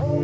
Oh.